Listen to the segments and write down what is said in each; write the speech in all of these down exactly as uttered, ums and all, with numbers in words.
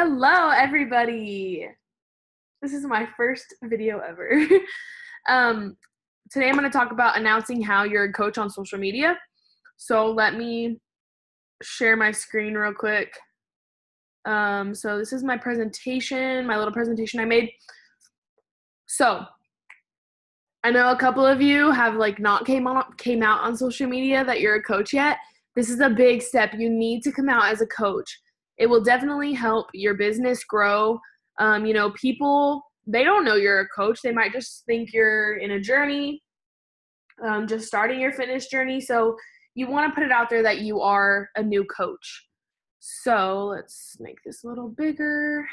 Hello, everybody. This is my first video ever. um, today I'm going to talk about announcing how you're a coach on social media. So let me share my screen real quick. Um, so this is my presentation, my little presentation I made. So I know a couple of you have like not came on, came out on social media that you're a coach yet. This is a big step. You need to come out as a coach. It will definitely help your business grow. Um, you know, people, they don't know you're a coach. They might just think you're in a journey, um, just starting your fitness journey. So you want to put it out there that you are a new coach. So let's make this a little bigger.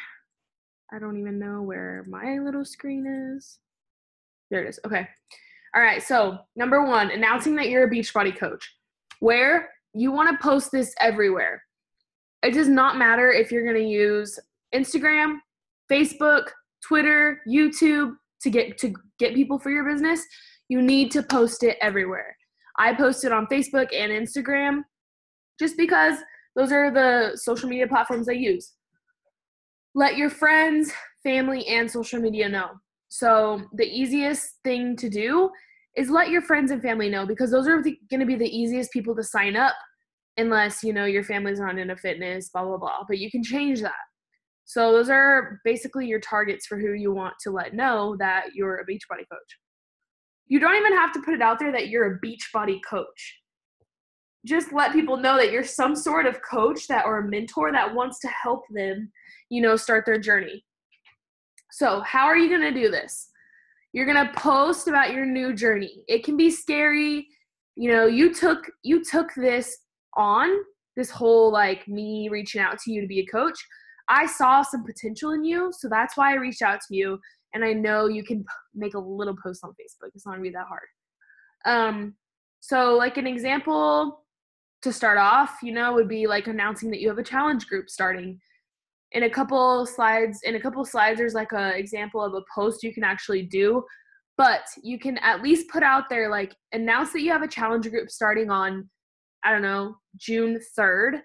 I don't even know where my little screen is. There it is. Okay. All right. So number one, announcing that you're a Beachbody coach. Where? You want to post this everywhere. It does not matter if you're going to use Instagram, Facebook, Twitter, YouTube to get to get people for your business. You need to post it everywhere. I post it on Facebook and Instagram just because those are the social media platforms I use. Let your friends, family, and social media know. So the easiest thing to do is let your friends and family know, because those are the, gonna be the easiest people to sign up, unless, you know, your family's not into fitness, blah, blah, blah. But you can change that. So those are basically your targets for who you want to let know that you're a Beachbody coach. You don't even have to put it out there that you're a Beachbody coach. Just let people know that you're some sort of coach that or a mentor that wants to help them, you know, start their journey. So how are you going to do this? You're going to post about your new journey. It can be scary. You know, you took you took this on, this whole like me reaching out to you to be a coach. I saw some potential in you, so that's why I reached out to you, and I know you can make a little post on Facebook. It's not going to be that hard. Um, so like an example to start off, you know, would be like announcing that you have a challenge group starting. In a couple slides, in a couple slides, there's like an example of a post you can actually do, but you can at least put out there, like announce that you have a challenge group starting on, I don't know, June third.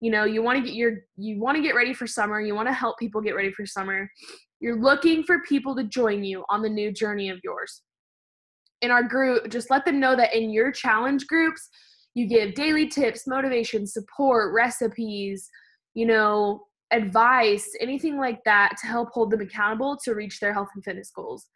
You know, you want to get your, you want to get ready for summer. You want to help people get ready for summer. You're looking for people to join you on the new journey of yours. In our group, just let them know that in your challenge groups, you give daily tips, motivation, support, recipes, you know, advice, anything like that to help hold them accountable to reach their health and fitness goals.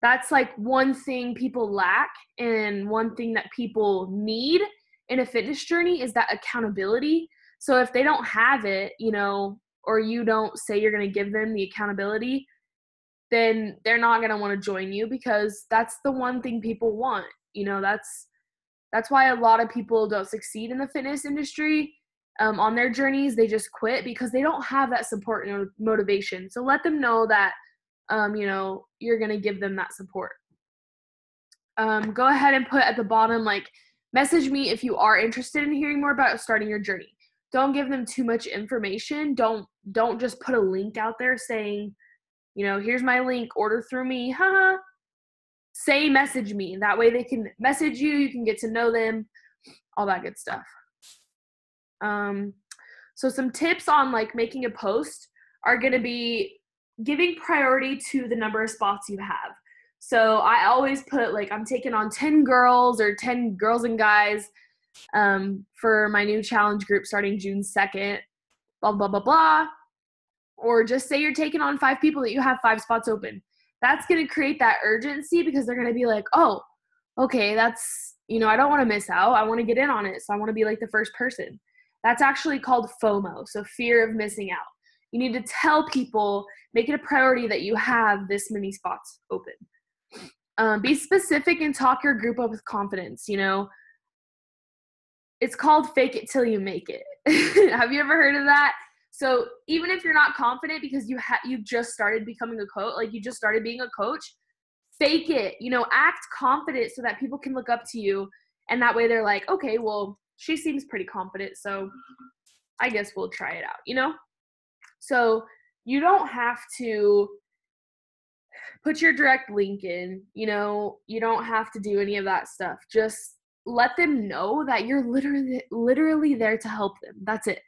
That's like one thing people lack and one thing that people need in a fitness journey is that accountability. So if they don't have it, you know, or you don't say you're going to give them the accountability, then they're not going to want to join you, because that's the one thing people want. You know, that's that's why a lot of people don't succeed in the fitness industry. Um, on their journeys, they just quit because they don't have that support and motivation. So let them know that, um, you know, you're going to give them that support. Um, go ahead and put at the bottom, like, message me if you are interested in hearing more about starting your journey. Don't give them too much information. Don't, don't just put a link out there saying, you know, here's my link, order through me. Haha. Say message me. That way they can message you. You can get to know them, all that good stuff. Um, so some tips on like making a post are going to be giving priority to the number of spots you have. So I always put like, I'm taking on ten girls or ten girls and guys, um, for my new challenge group starting June second, blah, blah, blah, blah. Or just say you're taking on five people that you have five spots open. That's going to create that urgency, because they're going to be like, oh, okay, that's, you know, I don't want to miss out. I want to get in on it. So I want to be like the first person. That's actually called FOMO, so fear of missing out. You need to tell people, make it a priority that you have this many spots open. Um, be specific and talk your group up with confidence, you know. It's called fake it till you make it. Have you ever heard of that? So even if you're not confident because you ha you just started becoming a coach, like you just started being a coach, fake it, you know, act confident so that people can look up to you, and that way they're like, okay, well, she seems pretty confident, so I guess we'll try it out, you know? So you don't have to put your direct link in, you know, you don't have to do any of that stuff. Just let them know that you're literally, literally there to help them. That's it.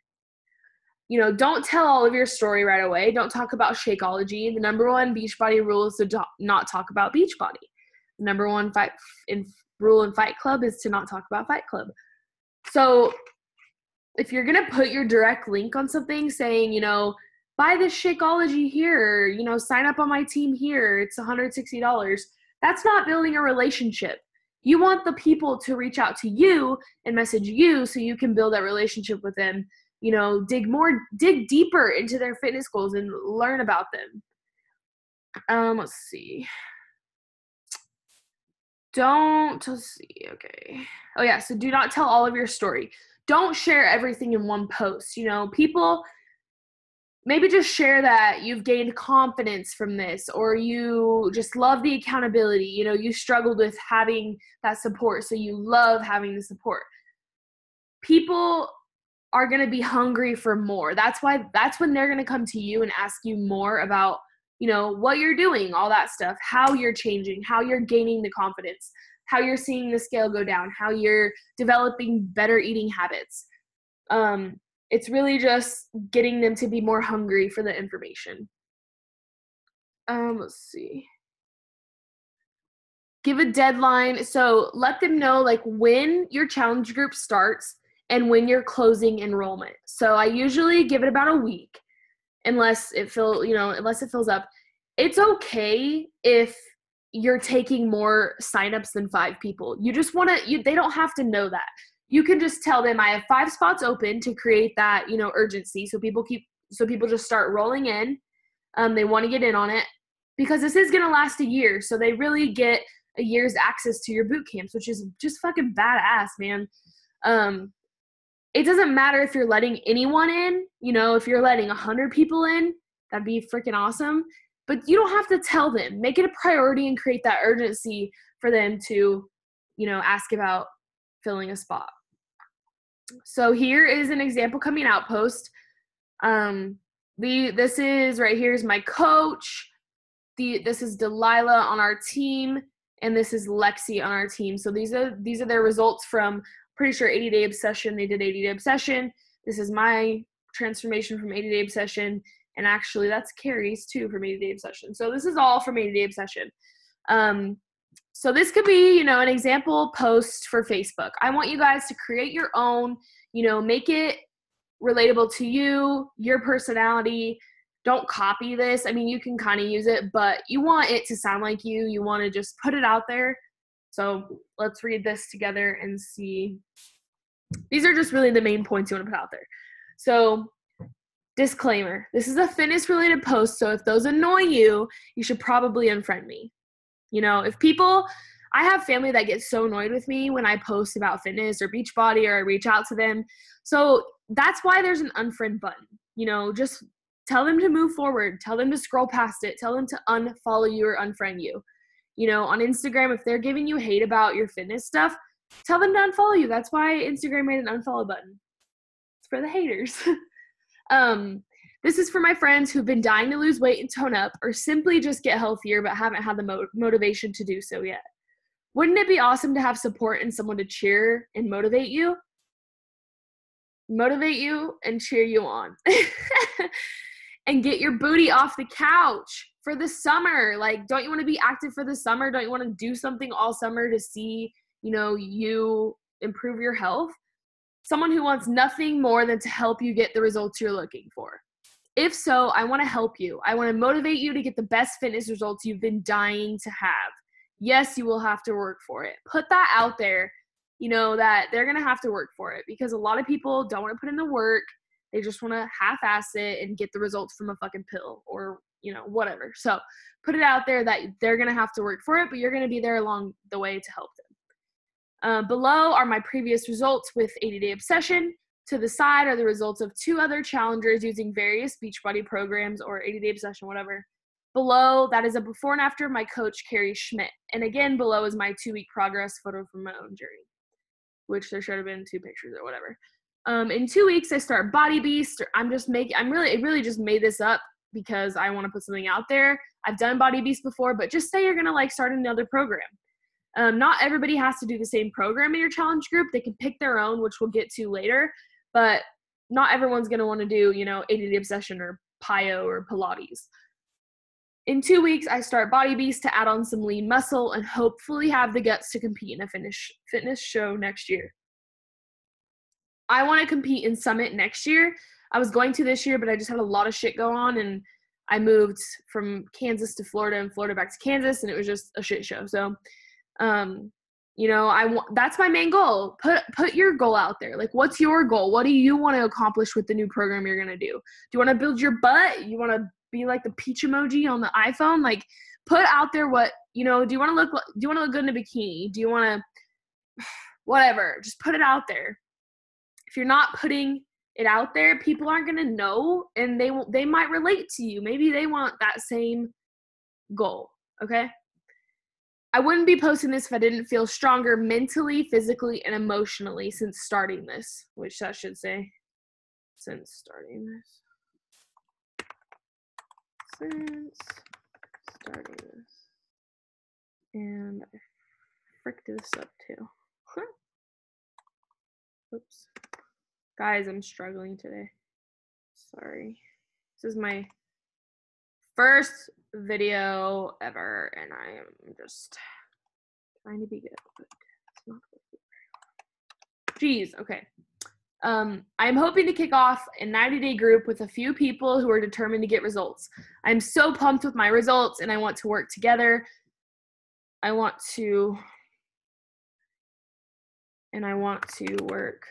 you know, don't tell all of your story right away. Don't talk about Shakeology. The number one Beachbody rule is to do- not talk about Beachbody. The number one fight in rule in Fight Club is to not talk about Fight Club. So if you're going to put your direct link on something saying, you know, buy this Shakeology here, you know, sign up on my team here, it's one hundred sixty dollars, that's not building a relationship. You want the people to reach out to you and message you so you can build that relationship with them, you know, dig more, dig deeper into their fitness goals and learn about them. Um, let's see. Don't, let's see, okay. Oh yeah, so do not tell all of your story. Don't share everything in one post. You know, people, maybe just share that you've gained confidence from this, or you just love the accountability. You know, you struggled with having that support, so you love having the support. People are going to be hungry for more. That's why, that's when they're going to come to you and ask you more about, you know, what you're doing, all that stuff, how you're changing, how you're gaining the confidence, how you're seeing the scale go down, how you're developing better eating habits. Um, it's really just getting them to be more hungry for the information. Um, let's see. Give a deadline. So let them know like when your challenge group starts and when you're closing enrollment. So I usually give it about a week, unless it fill, you know, unless it fills up. It's okay if you're taking more signups than five people. You just want to, you, they don't have to know that. You can just tell them I have five spots open to create that, you know, urgency. So people keep, so people just start rolling in. Um, they want to get in on it because this is going to last a year. So they really get a year's access to your boot camps, which is just fucking badass, man. Um, it doesn't matter if you're letting anyone in, you know, if you're letting a hundred people in, that'd be freaking awesome. But you don't have to tell them. Make it a priority and create that urgency for them to, you know, ask about filling a spot. So here is an example coming out post. Um, the this is right here is my coach. The this is Delilah on our team, and this is Lexi on our team. So these are these are their results from, pretty sure, eighty day obsession. They did eighty day obsession. This is my transformation from eighty day obsession. And actually, that's Carrie's, too, from eighty day obsession. So this is all from eighty day obsession. Um, so this could be, you know, an example post for Facebook. I want you guys to create your own, you know, make it relatable to you, your personality. Don't copy this. I mean, you can kind of use it, but you want it to sound like you. You want to just put it out there. So let's read this together and see. These are just really the main points you want to put out there. So, disclaimer, this is a fitness-related post, so if those annoy you, you should probably unfriend me. You know, if people, I have family that gets so annoyed with me when I post about fitness or Beachbody or I reach out to them. So that's why there's an unfriend button. You know, just tell them to move forward. Tell them to scroll past it. Tell them to unfollow you or unfriend you. You know, on Instagram, if they're giving you hate about your fitness stuff, tell them to unfollow you. That's why Instagram made an unfollow button. It's for the haters. Um, this is for my friends who've been dying to lose weight and tone up, or simply just get healthier but haven't had the mo- motivation to do so yet. Wouldn't it be awesome to have support and someone to cheer and motivate you? Motivate you and cheer you on. And get your booty off the couch for the summer. Like, don't you want to be active for the summer? Don't you want to do something all summer to see, you know, you improve your health? Someone who wants nothing more than to help you get the results you're looking for. If so, I want to help you. I want to motivate you to get the best fitness results you've been dying to have. Yes, you will have to work for it. Put that out there, you know, that they're going to have to work for it, because a lot of people don't want to put in the work. They just want to half-ass it and get the results from a fucking pill or, you know, whatever. So put it out there that they're going to have to work for it, but you're going to be there along the way to help them. Uh, below are my previous results with eighty day obsession. To the side are the results of two other challengers using various Beachbody programs or eighty day obsession, whatever. Below, that is a before and after my coach, Carrie Schmidt. And again, below is my two-week progress photo from my own journey, which there should have been two pictures or whatever. Um, in two weeks, I start Body Beast. Or I'm just making, I'm really, I really just made this up because I want to put something out there. I've done Body Beast before, but just say you're going to like start another program. Um, not everybody has to do the same program in your challenge group. They can pick their own, which we'll get to later. But not everyone's going to want to do, you know, eighty Day Obsession or PiYo or Pilates. In two weeks, I start Body Beast to add on some lean muscle and hopefully have the guts to compete in a finish, fitness show next year. I want to compete in Summit next year. I was going to this year, but I just had a lot of shit go on, and I moved from Kansas to Florida and Florida back to Kansas, and it was just a shit show. So, um, you know, I want, that's my main goal. Put, put your goal out there. Like, what's your goal? What do you want to accomplish with the new program you're going to do? Do you want to build your butt? You want to be like the peach emoji on the iPhone? Like, put out there what, you know, do you want to look, do you want to look good in a bikini? Do you want to, whatever, just put it out there. If you're not putting it out there, people aren't going to know, and they won't, they might relate to you. Maybe they want that same goal. Okay. I wouldn't be posting this if I didn't feel stronger mentally, physically, and emotionally since starting this, which that should say since starting this. Since starting this, and I fricked this up too. Oops, guys, I'm struggling today. Sorry. This is my first video ever, and I am just trying to be good, but it's not working very well. Jeez. Okay. Um, I'm hoping to kick off a ninety day group with a few people who are determined to get results. I'm so pumped with my results, and I want to work together. I want to, and I want to work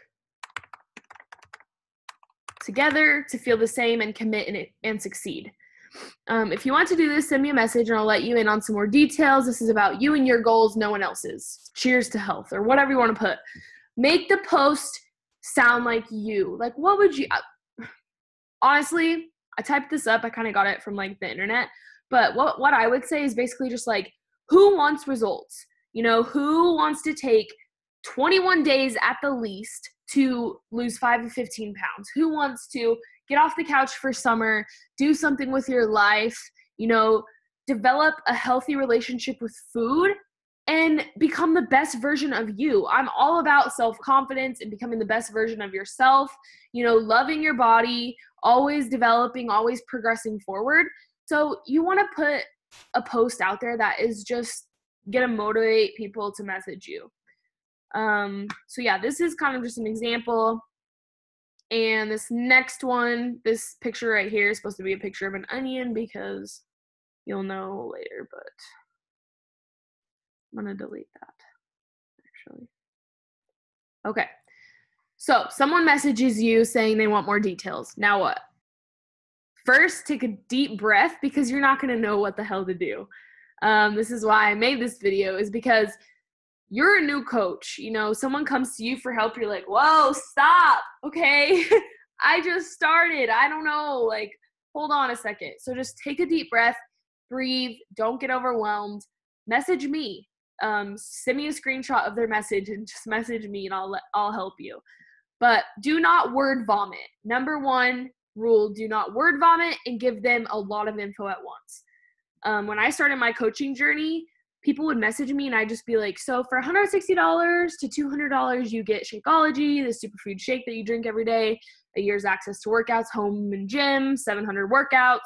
together to feel the same and commit and, and succeed. Um, if you want to do this, send me a message and I'll let you in on some more details. This is about you and your goals, no one else's. Cheers to health, or whatever you want to put. Make the post sound like you. Like, what would you, I, honestly, I typed this up. I kind of got it from like the internet, but what, what I would say is basically just like, who wants results? You know, who wants to take twenty-one days at the least to lose five to fifteen pounds? Who wants to get off the couch for summer, do something with your life, you know, develop a healthy relationship with food, and become the best version of you? I'm all about self-confidence and becoming the best version of yourself, you know, loving your body, always developing, always progressing forward. So you want to put a post out there that is just going to motivate people to message you. Um, so yeah, this is kind of just an example. And this next one, this picture right here is supposed to be a picture of an onion because you'll know later, but I'm going to delete that, actually. Okay. So someone messages you saying they want more details. Now what? First, take a deep breath because you're not going to know what the hell to do. Um, this is why I made this video, is because you're a new coach. You know, someone comes to you for help. You're like, whoa, stop. Okay. I just started. I don't know. Like, hold on a second. So just take a deep breath, breathe. Don't get overwhelmed. Message me. Um, send me a screenshot of their message and just message me, and I'll let, I'll help you. But do not word vomit. Number one rule, do not word vomit and give them a lot of info at once. Um, when I started my coaching journey, people would message me and I'd just be like, so for one hundred sixty to two hundred dollars, you get Shakeology, the superfood shake that you drink every day, a year's access to workouts, home and gym, seven hundred workouts,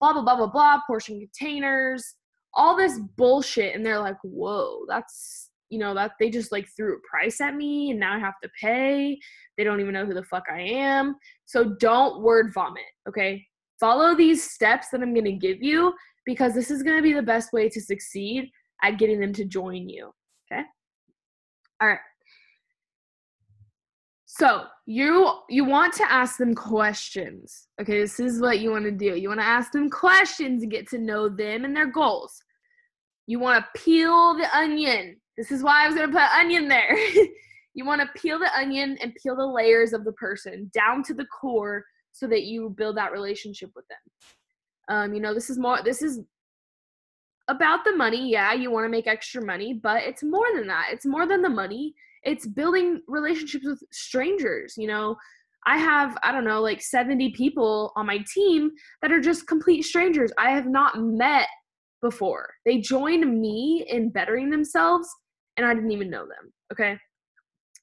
blah, blah, blah, blah, blah, portion containers, all this bullshit. And they're like, whoa, that's, you know, that they just like threw a price at me and now I have to pay. They don't even know who the fuck I am. So don't word vomit. Okay. Follow these steps that I'm going to give you, because this is going to be the best way to succeed at getting them to join you. Okay. All right. So you, you want to ask them questions. Okay. This is what you want to do. You want to ask them questions and get to know them and their goals. You want to peel the onion. This is why I was going to put onion there. You want to peel the onion and peel the layers of the person down to the core so that you build that relationship with them. Um, you know, this is more, this is about the money. Yeah, you want to make extra money, but it's more than that. It's more than the money. It's building relationships with strangers. You know, I have, I don't know, like seventy people on my team that are just complete strangers I have not met before. They joined me in bettering themselves and I didn't even know them. Okay.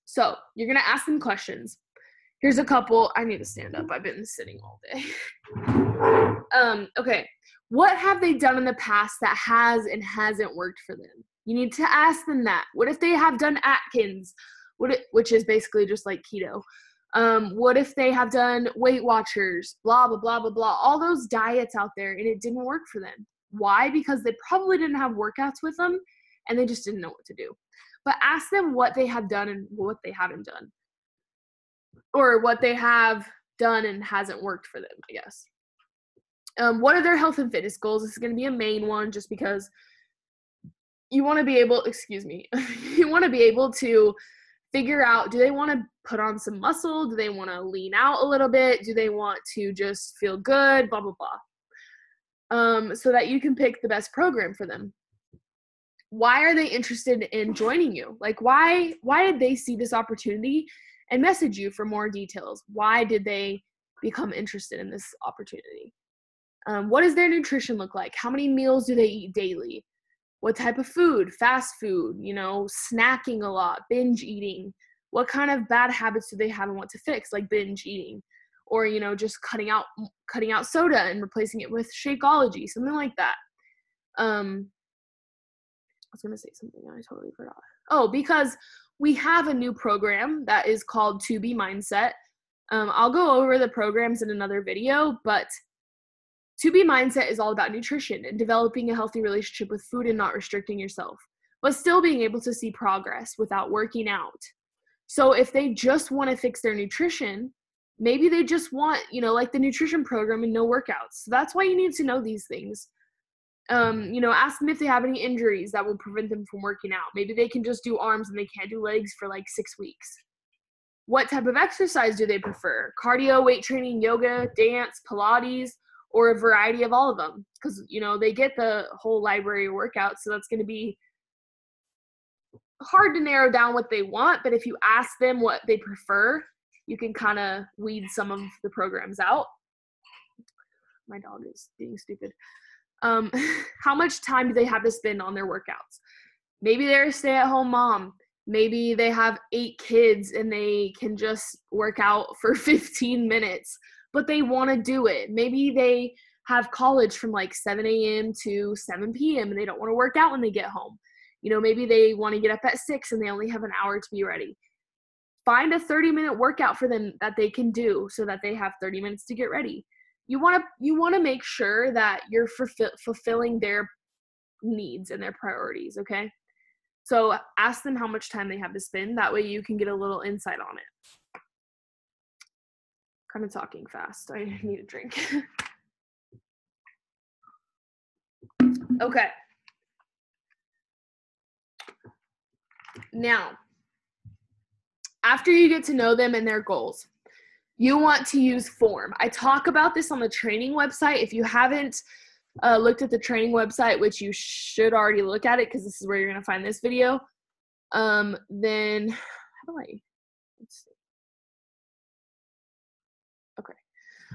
So you're going to ask them questions. Here's a couple. I need to stand up. I've been sitting all day. um, okay. What have they done in the past that has and hasn't worked for them? You need to ask them that. What if they have done Atkins, what it, which is basically just like keto? Um, what if they have done Weight Watchers, blah, blah, blah, blah, blah, all those diets out there, and it didn't work for them? Why? Because they probably didn't have workouts with them, and they just didn't know what to do. But ask them what they have done and what they haven't done, or what they have done and hasn't worked for them, I guess. Um, what are their health and fitness goals? This is going to be a main one just because you want to be able, excuse me, you want to be able to figure out, do they want to put on some muscle? Do they want to lean out a little bit? Do they want to just feel good? Blah, blah, blah. Um, so that you can pick the best program for them. Why are they interested in joining you? Like, why, why did they see this opportunity and message you for more details? Why did they become interested in this opportunity? Um, what does their nutrition look like? How many meals do they eat daily? What type of food? Fast food, you know, snacking a lot, binge eating. What kind of bad habits do they have and want to fix, like binge eating? Or, you know, just cutting out cutting out soda and replacing it with Shakeology, something like that. Um, I was going to say something and I totally forgot. Oh, because we have a new program that is called two B Mindset. Um, I'll go over the programs in another video, but two B Mindset is all about nutrition and developing a healthy relationship with food and not restricting yourself, but still being able to see progress without working out. So if they just want to fix their nutrition, maybe they just want, you know, like the nutrition program and no workouts. So that's why you need to know these things. Um, you know, ask them if they have any injuries that will prevent them from working out. Maybe they can just do arms and they can't do legs for like six weeks. What type of exercise do they prefer? Cardio, weight training, yoga, dance, Pilates, or a variety of all of them, because, you know, they get the whole library workout, so that's going to be hard to narrow down what they want, but if you ask them what they prefer, you can kind of weed some of the programs out. My dog is being stupid. Um, how much time do they have to spend on their workouts? Maybe they're a stay-at-home mom. Maybe they have eight kids and they can just work out for fifteen minutes. But they want to do it. Maybe they have college from like seven a.m. to seven p.m. and they don't want to work out when they get home. You know, maybe they want to get up at six and they only have an hour to be ready. Find a thirty-minute workout for them that they can do so that they have thirty minutes to get ready. You want to you want to make sure that you're fulfill, fulfilling their needs and their priorities, okay? So ask them how much time they have to spend. That way you can get a little insight on it. Kind of talking fast. I need a drink. Okay. Now, after you get to know them and their goals, you want to use form. I talk about this on the training website. If you haven't uh, looked at the training website, which you should already look at it because this is where you're going to find this video, um, then how do I? Let's see.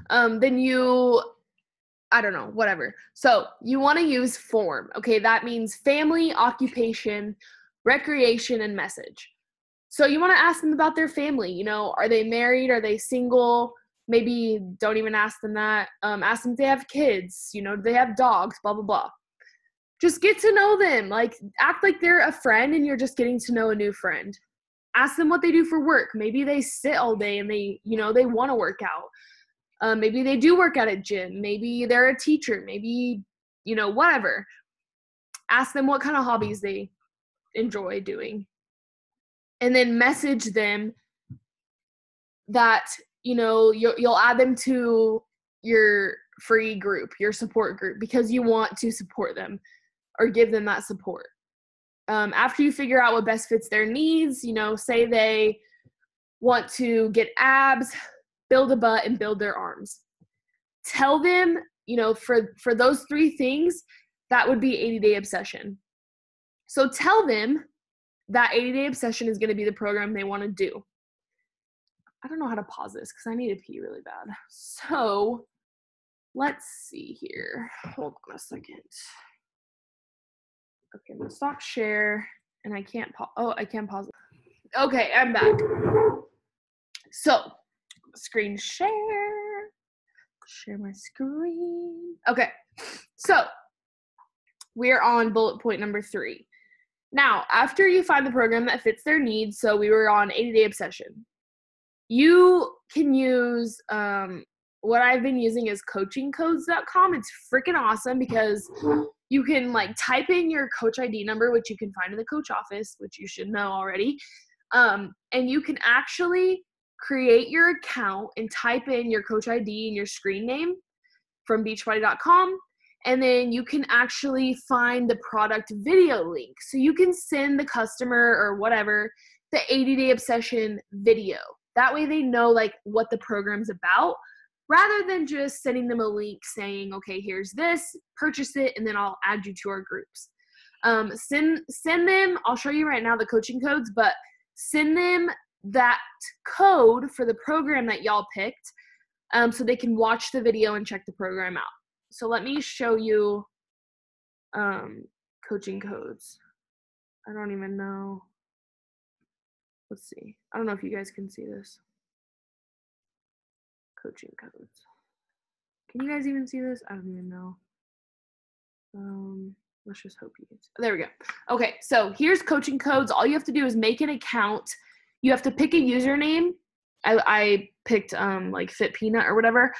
Um, then you, I don't know, whatever. So you want to use form. Okay. That means family, occupation, recreation, and message. So you want to ask them about their family. You know, are they married? Are they single? Maybe don't even ask them that. Um, ask them if they have kids, you know, do they have dogs, blah, blah, blah. Just get to know them. Like, act like they're a friend and you're just getting to know a new friend. Ask them what they do for work. Maybe they sit all day and they, you know, they want to work out. Uh, maybe they do work at a gym. Maybe they're a teacher. Maybe, you know, whatever. Ask them what kind of hobbies they enjoy doing. And then message them that, you know, you'll, you'll add them to your free group, your support group, because you want to support them or give them that support. Um, after you figure out what best fits their needs, you know, say they want to get abs, build a butt, and build their arms. Tell them, you know, for, for those three things, that would be eighty Day Obsession. So tell them that eighty Day Obsession is going to be the program they want to do. I don't know how to pause this because I need to pee really bad. So let's see here. Hold on a second. Okay, I'm going to stop share, and I can't pause. Oh, I can't pause. Okay, I'm back. So screen share. Share my screen. Okay, so we're on bullet point number three. Now, after you find the program that fits their needs, so we were on eighty Day Obsession, you can use um, what I've been using is coaching codes dot com. It's freaking awesome because you can, like, type in your coach I D number, which you can find in the coach office, which you should know already, um, and you can actually create your account and type in your coach I D and your screen name from beachbody dot com. And then you can actually find the product video link. So you can send the customer or whatever the eighty Day Obsession video. That way they know, like, what the program's about, rather than just sending them a link saying, okay, here's this, purchase it, and then I'll add you to our groups. Um, send, send them, I'll show you right now the coaching codes, but send them that code for the program that y'all picked um, so they can watch the video and check the program out. So let me show you um, coaching codes. I don't even know. Let's see. I don't know if you guys can see this. Coaching codes. Can you guys even see this? I don't even know. Um, let's just hope you can see. There we go. Okay, so here's coaching codes. All you have to do is make an account. You have to pick a username. I, I picked um, like Fit Peanut or whatever.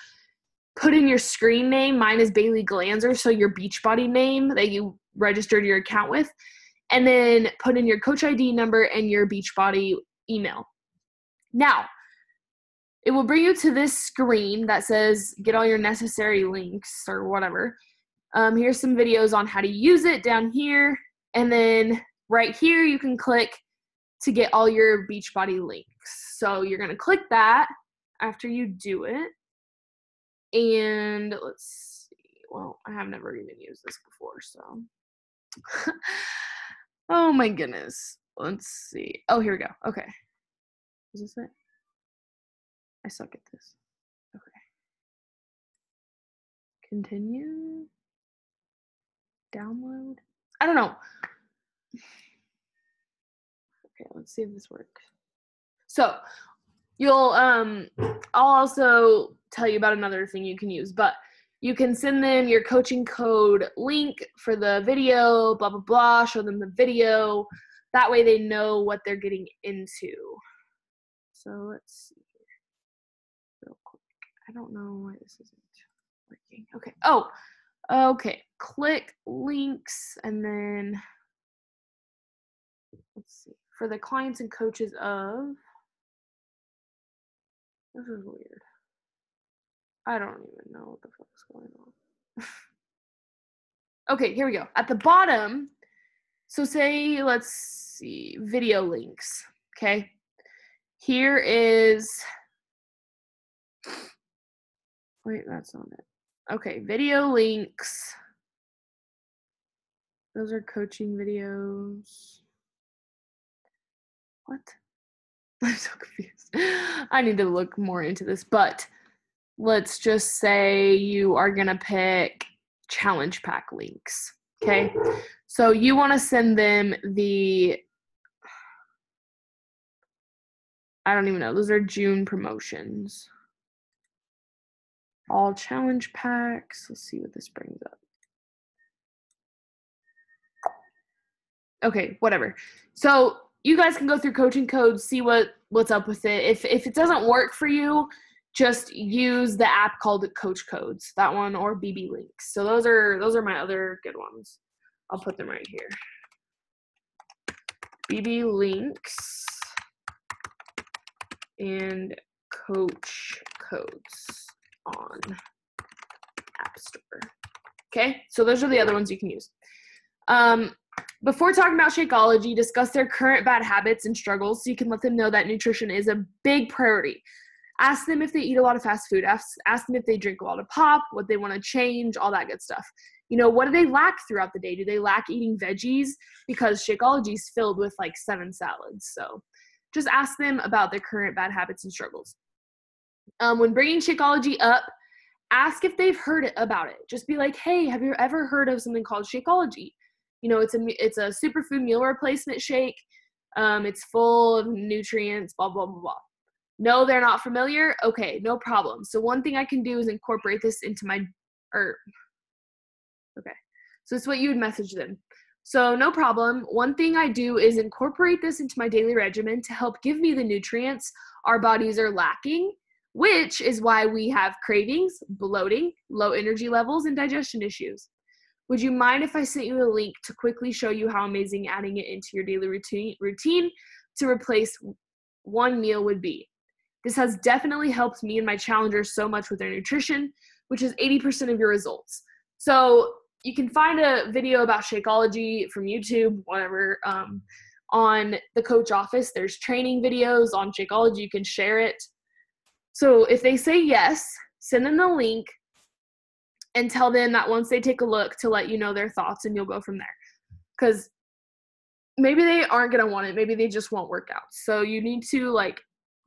Put in your screen name. Mine is Baylee Glanzer, so your Beachbody name that you registered your account with, and then put in your coach I D number and your Beachbody email. Now, it will bring you to this screen that says get all your necessary links or whatever. Um, here's some videos on how to use it down here, and then right here you can click to get all your Beachbody links. So you're gonna click that after you do it. And let's see, well, I have never even used this before, so. Oh my goodness, let's see. Oh, here we go, okay. Is this it? I suck at this, okay. Continue, download. I don't know. Okay, let's see if this works. So, you'll, um, I'll also tell you about another thing you can use, but you can send them your coaching code link for the video, blah, blah, blah, show them the video. That way they know what they're getting into. So let's see here real quick. I don't know why this isn't working. Okay. Oh, okay. Click links and then let's see for the clients and coaches of. This is weird. I don't even know what the fuck is going on. Okay, here we go. At the bottom, so say, let's see, video links, okay? Here is, wait, that's not it. Okay, video links. Those are coaching videos. What? I'm so confused. I need to look more into this, but let's just say you are going to pick challenge pack links, okay? So you want to send them the, I don't even know, those are June promotions. All challenge packs. Let's see what this brings up. Okay, whatever. So you guys can go through coaching codes, see what, what's up with it. If if it doesn't work for you, just use the app called Coach Codes, that one, or B B Links. So those are those are my other good ones. I'll put them right here. B B Links and Coach Codes on App Store. Okay, so those are the other ones you can use. Um, Before talking about Shakeology, discuss their current bad habits and struggles so you can let them know that nutrition is a big priority. Ask them if they eat a lot of fast food. Ask, ask them if they drink a lot of pop, what they want to change, all that good stuff. You know, what do they lack throughout the day? Do they lack eating veggies? Because Shakeology is filled with like seven salads. So just ask them about their current bad habits and struggles. Um, when bringing Shakeology up, ask if they've heard about it. Just be like, hey, have you ever heard of something called Shakeology? You know, it's a, it's a superfood meal replacement shake. Um, it's full of nutrients, blah, blah, blah, blah. No, they're not familiar. Okay, no problem. So one thing I can do is incorporate this into my, or, okay. So it's what you would message them. So no problem. One thing I do is incorporate this into my daily regimen to help give me the nutrients our bodies are lacking, which is why we have cravings, bloating, low energy levels, and digestion issues. Would you mind if I sent you a link to quickly show you how amazing adding it into your daily routine routine to replace one meal would be? This has definitely helped me and my challengers so much with their nutrition, which is eighty percent of your results. So you can find a video about Shakeology from YouTube, whatever, um, on the coach office. There's training videos on Shakeology. You can share it. So if they say yes, send them the link and tell them that once they take a look to let you know their thoughts, and you'll go from there. Because maybe they aren't going to want it. Maybe they just won't work out. So you need to, like,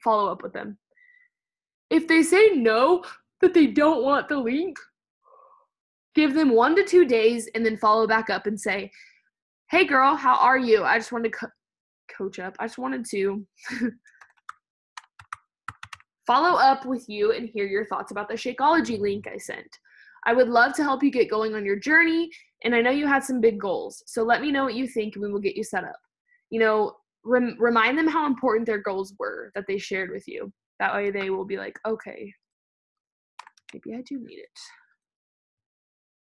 follow up with them. If they say no, that they don't want the link, give them one to two days and then follow back up and say, hey, girl, how are you? I just wanted to co- coach up. I just wanted to follow up with you and hear your thoughts about the Shakeology link I sent. I would love to help you get going on your journey, and I know you had some big goals, so let me know what you think, and we will get you set up. You know, rem- remind them how important their goals were that they shared with you. That way they will be like, okay, maybe I do need it.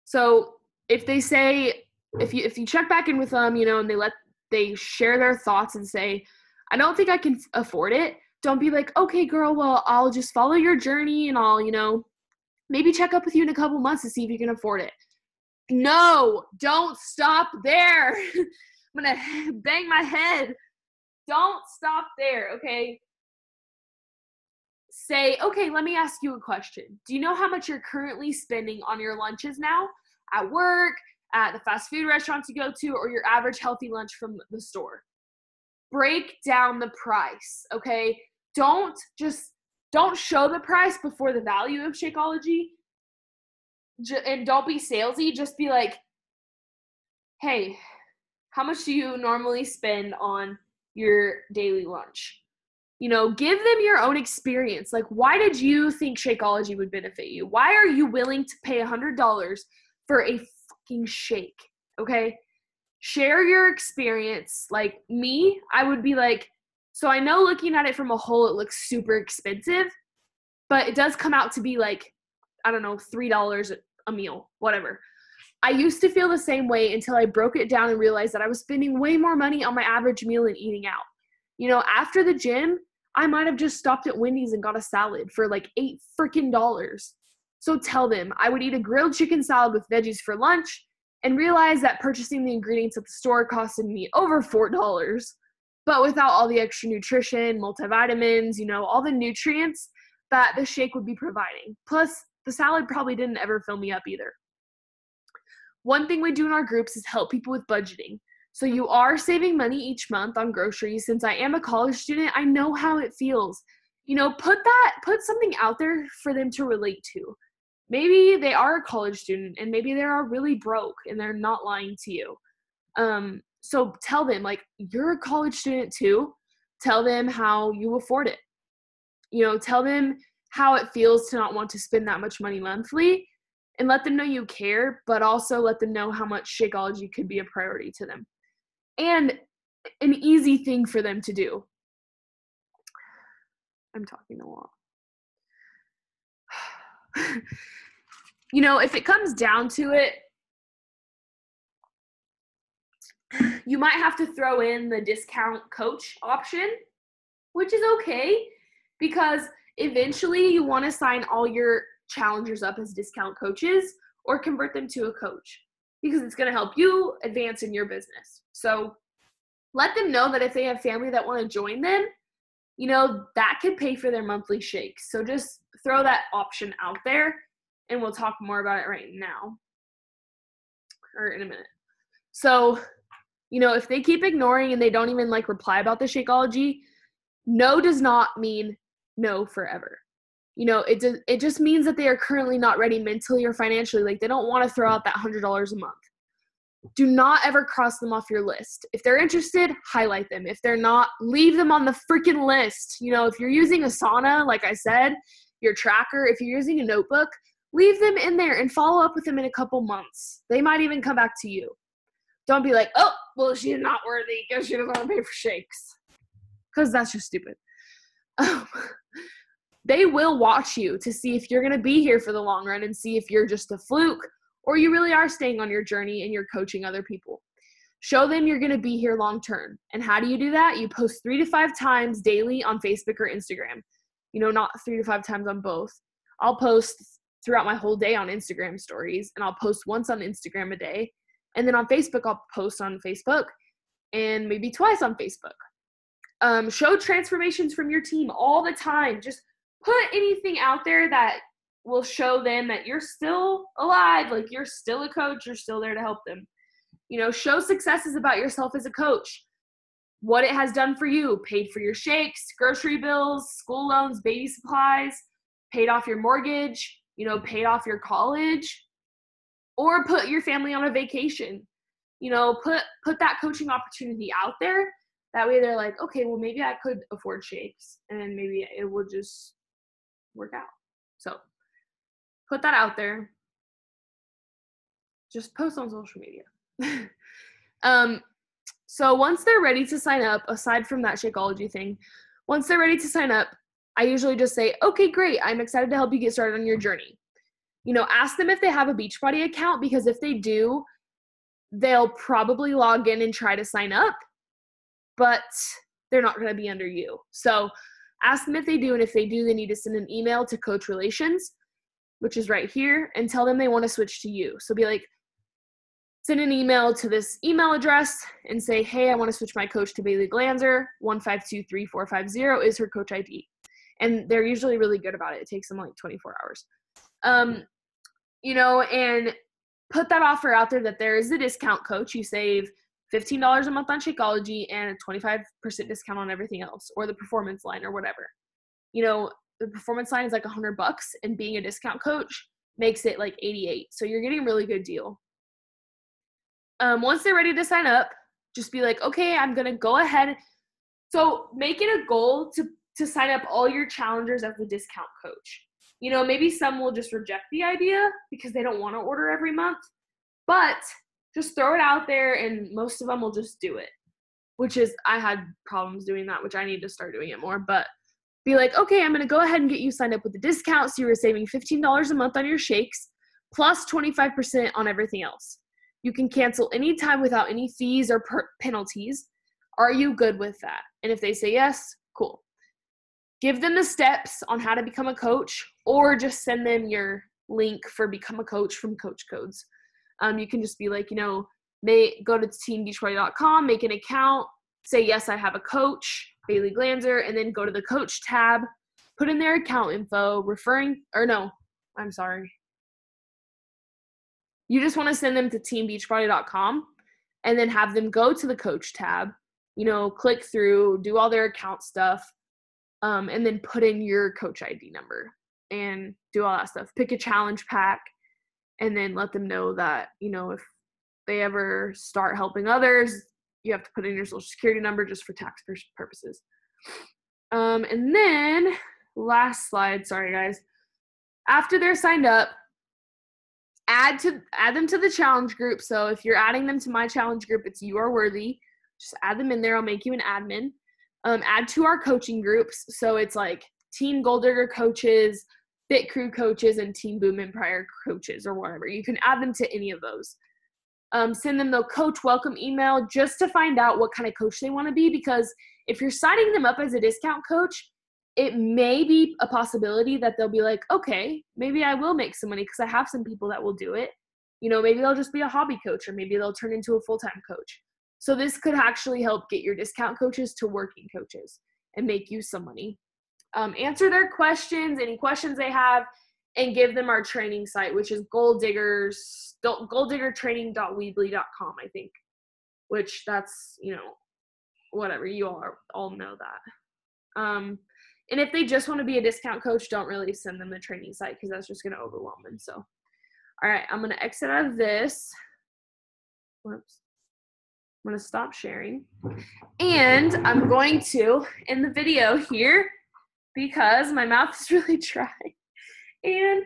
So if they say, if you if you check back in with them, you know, and they let they share their thoughts and say, I don't think I can afford it. Don't be like, okay, girl, well, I'll just follow your journey and I'll, you know, maybe check up with you in a couple months to see if you can afford it. No, don't stop there. I'm going to bang my head. Don't stop there, okay? Say, okay, let me ask you a question. Do you know how much you're currently spending on your lunches now? At work, at the fast food restaurants you go to, or your average healthy lunch from the store. Break down the price, okay? Don't just, don't show the price before the value of Shakeology. J- and don't be salesy. Just be like, hey, how much do you normally spend on your daily lunch? You know, give them your own experience. Like, why did you think Shakeology would benefit you? Why are you willing to pay one hundred dollars for a fucking shake? Okay? Share your experience. Like, me, I would be like, so I know looking at it from a whole, it looks super expensive, but it does come out to be like, I don't know, three dollars a meal, whatever. I used to feel the same way until I broke it down and realized that I was spending way more money on my average meal and eating out. You know, after the gym, I might have just stopped at Wendy's and got a salad for like eight freaking dollars. So tell them I would eat a grilled chicken salad with veggies for lunch and realize that purchasing the ingredients at the store costed me over four dollars. But without all the extra nutrition, multivitamins, you know, all the nutrients that the shake would be providing. Plus, the salad probably didn't ever fill me up either. One thing we do in our groups is help people with budgeting. So you are saving money each month on groceries. Since I am a college student, I know how it feels. You know, put that, put something out there for them to relate to. Maybe they are a college student and maybe they are really broke and they're not lying to you. Um, So tell them, like, you're a college student too. Tell them how you afford it. You know, tell them how it feels to not want to spend that much money monthly, and let them know you care, but also let them know how much Shakeology could be a priority to them. And an easy thing for them to do. I'm talking a lot. You know, if it comes down to it, you might have to throw in the discount coach option, which is okay, because eventually you want to sign all your challengers up as discount coaches or convert them to a coach, because it's going to help you advance in your business. So let them know that if they have family that want to join them, you know, that could pay for their monthly shakes. So just throw that option out there, and we'll talk more about it right now or in a minute. So, you know, if they keep ignoring and they don't even, like, reply about the Shakeology, no does not mean no forever. You know, it does, it just means that they are currently not ready mentally or financially. Like, they don't want to throw out that one hundred dollars a month. do not ever cross them off your list. If they're interested, highlight them. If they're not, leave them on the freaking list. You know, if you're using Asana, like I said, your tracker, if you're using a notebook, leave them in there and follow up with them in a couple months. They might even come back to you. Don't be like, oh, well, she's not worthy because she doesn't want to pay for shakes. Because that's just stupid. Um, they will watch you to see if you're going to be here for the long run and see if you're just a fluke or you really are staying on your journey and you're coaching other people. Show them you're going to be here long term. And how do you do that? You post three to five times daily on Facebook or Instagram. You know, not three to five times on both. I'll post throughout my whole day on Instagram stories, and I'll post once on Instagram a day. And then on Facebook, I'll post on Facebook and maybe twice on Facebook. Um, show transformations from your team all the time. Just put anything out there that will show them that you're still alive, like you're still a coach, you're still there to help them. You know, show successes about yourself as a coach, what it has done for you, paid for your shakes, grocery bills, school loans, baby supplies, paid off your mortgage, you know, paid off your college, or put your family on a vacation. You know, put put that coaching opportunity out there. That way they're like, okay, well, maybe I could afford shakes and maybe it will just work out. So put that out there. Just post on social media. um, so once they're ready to sign up, aside from that Shakeology thing, once they're ready to sign up, I usually just say, okay, great. I'm excited to help you get started on your journey. You know, ask them if they have a Beachbody account, because if they do, they'll probably log in and try to sign up, but they're not going to be under you. So ask them if they do, and if they do, they need to send an email to Coach Relations, which is right here, and tell them they want to switch to you. So be like, send an email to this email address and say, hey, I want to switch my coach to Baylee Glanzer. one five two three four five zero is her coach I D. And they're usually really good about it. It takes them like twenty-four hours. Um, you know, and put that offer out there that there is a discount, coach. You save fifteen dollars a month on Shakeology and a twenty-five percent discount on everything else, or the performance line or whatever. You know, the performance line is like a hundred bucks, and being a discount coach makes it like eighty-eight. So you're getting a really good deal. Um, once they're ready to sign up, just be like, okay, I'm going to go ahead. So make it a goal to to sign up all your challengers as the discount coach. You know, maybe some will just reject the idea because they don't want to order every month, but just throw it out there and most of them will just do it, which is, I had problems doing that, which I need to start doing it more, but be like, okay, I'm going to go ahead and get you signed up with the discount. So you were saving fifteen dollars a month on your shakes plus twenty-five percent on everything else. You can cancel anytime without any fees or per- penalties. Are you good with that? And if they say yes, cool. Give them the steps on how to become a coach, or just send them your link for Become a Coach from Coach Codes. Um, you can just be like, you know, may, go to team beachbody dot com, make an account, say, yes, I have a coach, Baylee Glanzer, and then go to the coach tab, put in their account info, referring, or no, I'm sorry. You just want to send them to team beachbody dot com and then have them go to the coach tab, you know, click through, do all their account stuff, Um, and then put in your coach I D number and do all that stuff. Pick a challenge pack and then let them know that, you know, if they ever start helping others, you have to put in your social security number just for tax purposes. Um, and then last slide, sorry guys. After they're signed up, add to add them to the challenge group. So if you're adding them to my challenge group, it's You Are Worthy. Just add them in there. I'll make you an admin. Um, add to our coaching groups. So it's like Team Gold Digger coaches, Fit Crew coaches, and Team Boom and Prior coaches or whatever. You can add them to any of those. Um, send them the coach welcome email just to find out what kind of coach they want to be, because if you're signing them up as a discount coach, it may be a possibility that they'll be like, okay, maybe I will make some money because I have some people that will do it. You know, maybe they'll just be a hobby coach, or maybe they'll turn into a full-time coach. So this could actually help get your discount coaches to working coaches and make you some money. Um, answer their questions, any questions they have, and give them our training site, which is golddiggers, golddiggertraining dot weebly dot com, I think, which that's, you know, whatever. You all, are, all know that. Um, and if they just want to be a discount coach, don't really send them the training site because that's just going to overwhelm them. So, all right, I'm going to exit out of this. whoops, I'm going to stop sharing. And I'm going to end the video here because my mouth is really dry. And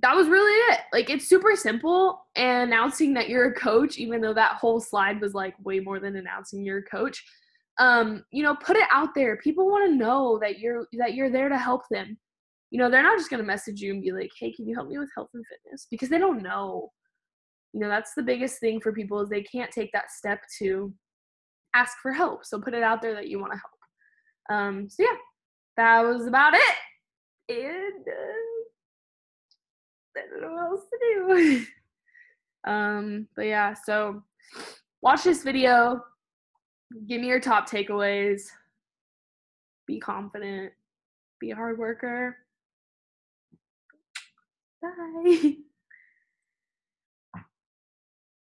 that was really it. Like, it's super simple. And announcing that you're a coach, even though that whole slide was like way more than announcing you're a coach, um, you know, put it out there. People want to know that you're, that you're there to help them. You know, they're not just going to message you and be like, hey, can you help me with health and fitness? Because they don't know. You know, that's the biggest thing for people is they can't take that step to ask for help. So put it out there that you want to help. Um, so yeah, that was about it. And, uh, I don't know what else to do. um, but yeah, so watch this video. Give me your top takeaways. Be confident. Be a hard worker. Bye.